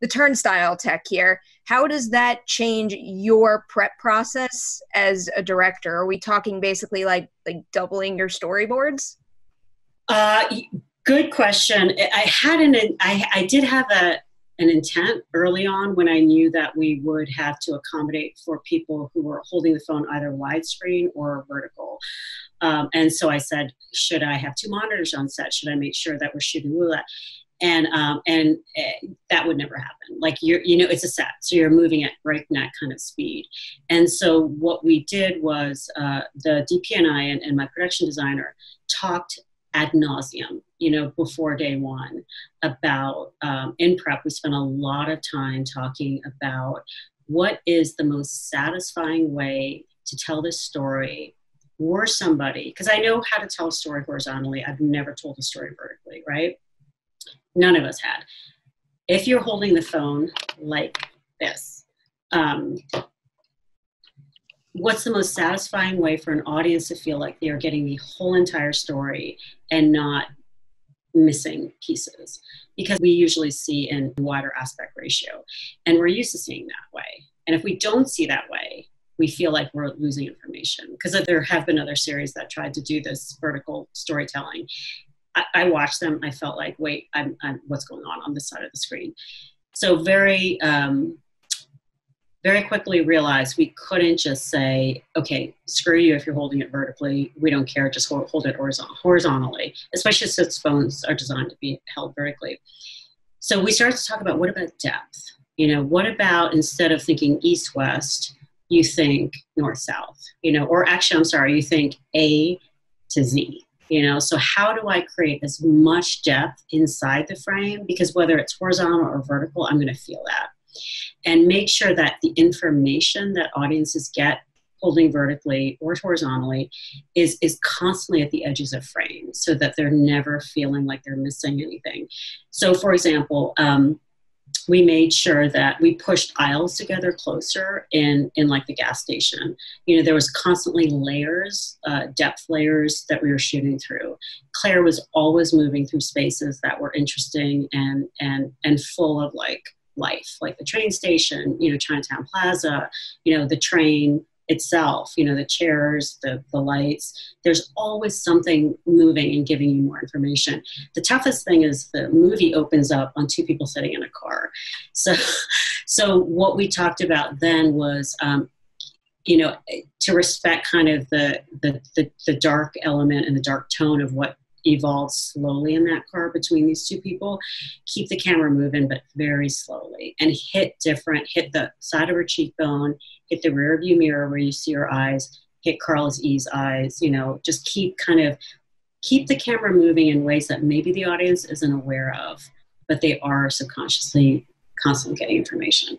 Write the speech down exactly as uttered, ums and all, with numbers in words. the Turnstyle tech here, how does that change your prep process as a director? Are we talking basically like like doubling your storyboards? Uh, good question. I had an I, I did have a an intent early on when I knew that we would have to accommodate for people who were holding the phone either widescreen or vertical. Um, and so I said, should I have two monitors on set? Should I make sure that we're shooting roulette? And um, and uh, that would never happen. Like, you're, you know, it's a set, so you're moving at breakneck kind of speed. And so what we did was uh, the D P and I and, and my production designer talked ad nauseum, you know, before day one about, um, in prep, we spent a lot of time talking about what is the most satisfying way to tell this story for somebody, because I know how to tell a story horizontally. I've never told a story vertically, right? None of us had. If you're holding the phone like this, um, what's the most satisfying way for an audience to feel like they're getting the whole entire story and not missing pieces? Because we usually see in wider aspect ratio, and we're used to seeing that way. And if we don't see that way, we feel like we're losing information, because there have been other series that tried to do this vertical storytelling. I, I watched them. I felt like, wait, I'm, I'm, what's going on on this side of the screen? So very, um, very quickly realized we couldn't just say, okay, screw you if you're holding it vertically. We don't care. Just hold, hold it horizon- horizontally, especially since phones are designed to be held vertically. So we started to talk about, what about depth? You know, what about, instead of thinking east-west, you think north-south, you know, or actually, I'm sorry, you think A to Z. You know, so how do I create as much depth inside the frame? Because whether it's horizontal or vertical, I'm going to feel that. And make sure that the information that audiences get holding vertically or horizontally is, is constantly at the edges of frame, so that they're never feeling like they're missing anything. So, for example, um, we made sure that we pushed aisles together closer in, in like the gas station. You know, there was constantly layers, uh, depth layers that we were shooting through. Claire was always moving through spaces that were interesting and, and, and full of like life, like the train station, you know, Chinatown Plaza, you know, the train itself, you know, the chairs, the, the lights. There's always something moving and giving you more information. The toughest thing is the movie opens up on two people sitting in a car. So, so what we talked about then was, um, you know, to respect kind of the, the, the, the dark element and the dark tone of what evolves slowly in that car between these two people, keep the camera moving, but very slowly, and hit different, hit the side of her cheekbone, hit the rear view mirror where you see her eyes, hit Carla's E's eyes, you know, just keep kind of, keep the camera moving in ways that maybe the audience isn't aware of, but they are subconsciously constantly getting information.